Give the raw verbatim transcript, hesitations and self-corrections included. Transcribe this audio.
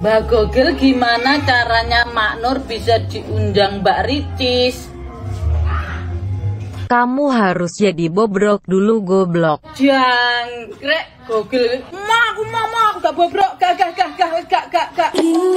Mbak Google, gimana caranya Mak Nur bisa diundang Mbak Ricis? Kamu harus jadi bobrok dulu, goblok. Jangkrek, Google. Ma, aku mau, ma, aku gak bobrok, gak, gak, gak, gak, gak, gak, gak.